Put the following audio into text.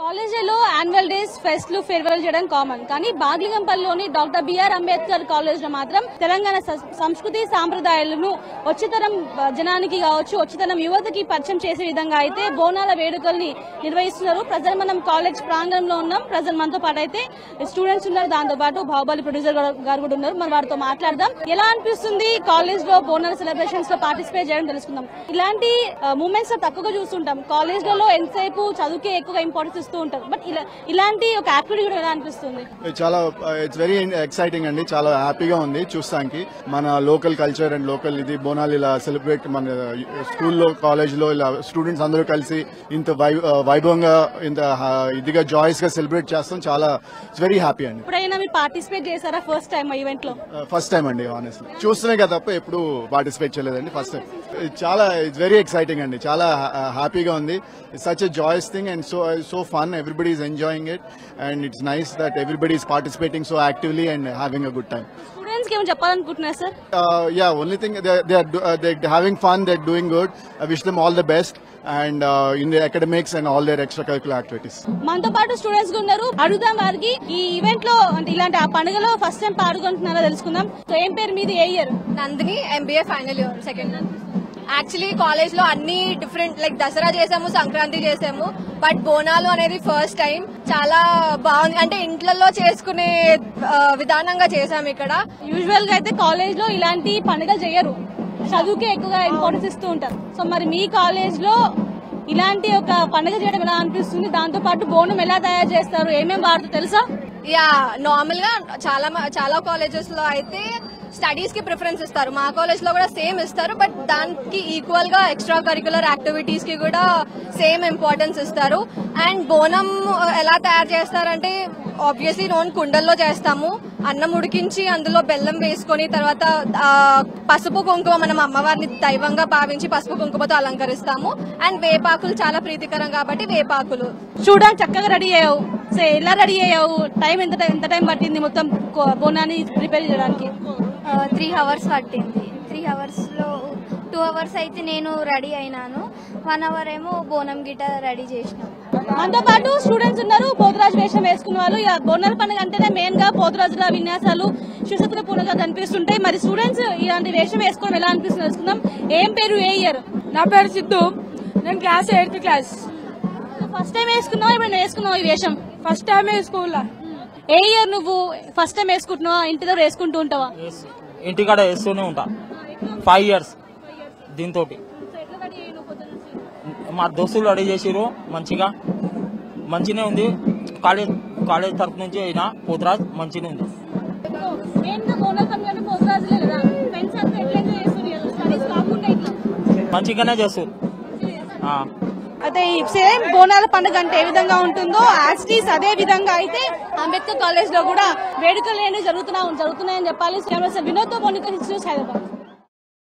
College లో annual days ఫెస్ట్లు farewell చేయడం కామన్. కానీ బాగ్లింగంపల్లిలోని డాక్టర్ బిఆర్ అంబేద్కర్ కాలేజ్ లో మాత్రం తెలంగాణ సంస్కృతి సాంప్రదాయాలను వచ్చేతరం జనానికి కావచ్చు, వచ్చేతరం యువతకి పరిచయం చేసే విధంగా అయితే బోనాల వేడుకల్ని నిర్వహిస్తున్నారు. ప్రజలు మనం కాలేజ్ ప్రాంగణంలో ఉన్నాం. ప్రజలు మనతో పాటు అయితే స్టూడెంట్స్ ఉన్నారు, దాంతో పాటు బాహుబలి ప్రొడ్యూసర్ గారు కూడా ఉన్నారు. మనం వారితో మాట్లాడదాం. ఎలా అనిపిస్తుంది కాలేజ్ లో బోనాల సెలబ్రేషన్స్ లో పార్టిసిపేట్ చేయడం తెలుసుకుందాం. ఇలాంటి మూమెంట్స్ తక్కువగా చూస్తుంటాం. కాలేజ్ లో ఎంతసేపు చదువుకే ఎక్కువ ఇంపార్టెన్స్ చాలా. ఇట్స్ వెరీ ఎక్సైటింగ్ అండి, చాలా హ్యాపీగా ఉంది చూస్తానికి. మన లోకల్ కల్చర్ అండ్ లోకల్ ఇది బోనాలు ఇలా సెలబ్రేట్ మన స్కూల్లో కాలేజ్ లో ఇలా స్టూడెంట్స్ అందరూ కలిసి ఇంత వైభవంగా ఇంత ఇదిగా జాయిస్ గా సెలబ్రేట్ చేస్తాం. చాలా ఇట్స్ వెరీ హ్యాపీ అండి. ఫస్ట్ టైం అండి, ఆనెస్ట్లీ చూస్తున్నాయి కదా తప్ప ఎప్పుడు పార్టిసిపేట్ చేయలేదండి, ఫస్ట్ టైం. చాలా ఇట్స్ వెరీ ఎక్సైటింగ్ అండి, చాలా హ్యాపీగా ఉంది. Such a joyous thing and so fun, everybody is enjoying it and it's nice that everybody is participating so actively and having a good time. Students ke Japan kutna sir, yeah, only thing they're having fun, they're doing good. I wish them all the best and in their academics and all their extracurricular activities. Manto paatu students gunnaru adudam variki ee event lo ante ilanti aa pandagalo first time paaduguntunnara telusukundam. So em per meedi a year Nandini, MBA final year second year. Actually college లో అన్ని different like Dasara చేసాము, సంక్రాంతి చేసాము, but Bonalu అనేది first time. చాలా బాగుంది, అంటే ఇంట్లో చేసుకునే విధానంగా చేసాము. ఇక్కడ యూజువల్ గా అయితే కాలేజ్ లో ఇలాంటి పండుగలు చేయరు, చదువుకే ఎక్కువగా ఇంపార్టెన్స్ ఇస్తూ ఉంటారు. సో మరి మీ కాలేజ్ లో ఇలాంటి ఒక పండుగ చేయడం ఎలా అనిపిస్తుంది? దాంతో పాటు బోనం ఎలా తయారు చేస్తారు, ఏమేమి వాడుతారు తెలుసా? యా, నార్మల్ గా చాలా చాలా కాలేజెస్ లో అయితే స్టడీస్ కి ప్రిఫరెన్స్ ఇస్తారు. మా కాలేజ్ లో కూడా సేమ్ ఇస్తారు, బట్ దానికి ఈక్వల్ గా ఎక్స్ట్రా కరికులర్ యాక్టివిటీస్ కి కూడా సేమ్ ఇంపార్టెన్స్ ఇస్తారు. అండ్ బోనం ఎలా తయారు చేస్తారంటే ఆబ్వియస్లీ నోన్ కుండల్లో చేస్తాము. అన్నం ఉడికించి అందులో బెల్లం వేసుకుని తర్వాత పసుపు కుంకుమ, మనం అమ్మవారిని దైవంగా భావించి పసుపు కుంకుమతో అలంకరిస్తాము. అండ్ వేపాకులు చాలా ప్రీతికరం కాబట్టి వేపాకులు. చూడడానికి చక్కగా రెడీ అయ్యావు, ఎలా రెడీ అయ్యావు? టైం ఎంత టైం పట్టింది మొత్తం బోనాన్ని ప్రిపేర్ చేయడానికి? 3 hours పట్టింది. 3 hours లో 2 hours అయితే నేను రెడీ అయినాను, 1 hour ఏమో బోనం గిట రెడీ చేసినాం. మనతో పాటు స్టూడెంట్స్ ఉన్నారు, పోతురాజు వేషం వేసుకున్న వాళ్ళు. బోనాల పండుగ అంటేనే మెయిన్ గా పోతురాజుల విన్యాసాలు శిశుత్ర పూర్ణంగా కనిపిస్తుంటాయి. మరి స్టూడెంట్స్ ఇలాంటి వేషం వేసుకోవడం ఎలా అనిపిస్తుంది తెలుసుకుందాం. ఏం పేరు, ఏ ఇయర్? నా పేరు సిద్ధు, నేను class 8th class. First time వేసుకున్నావు, ఇప్పుడు వేసుకున్నావు ఈ వేషం? ఫస్ట్ టైం వేసుకోవాలా. ఏ ఇయర్ నువ్వు? ఫస్ట్ టైం వేసుకుంటున్నావా, ఇంటి దగ్గర వేసుకుంటూ ఉంటావా? ఇంటికాడ వేస్తూనే ఉంటా 5 years దీంతో. మా దోస్తులు రెడీ చేసిరు, మంచిగా మంచినే ఉంది. కాలేజ్ తరఫు నుంచి అయినా పోతురాజ్ మంచినే ఉంది. మంచిగానే చేస్తారు. అయితే సేమ్ బోనాల పండుగ అంటే ఏ విధంగా ఉంటుందో యాస్టీస్ అదే విధంగా అయితే అంబేద్కర్ కాలేజ్ లో కూడా వేడుకలు జరుగుతున్నాయని చెప్పాలి. వినోద్తో బోనిక హైదరాబాద్.